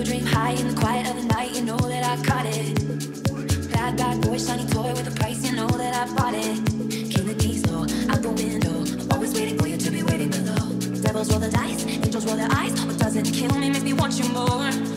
a dream high in the quiet of the night. You know that I caught it. Bad, bad boy, shiny toy with a price. You know that I bought it. Came the diesel, out the window. I'm always waiting for you to be waiting below. Devils roll the dice, angels roll their eyes. What doesn't kill me make me want you more.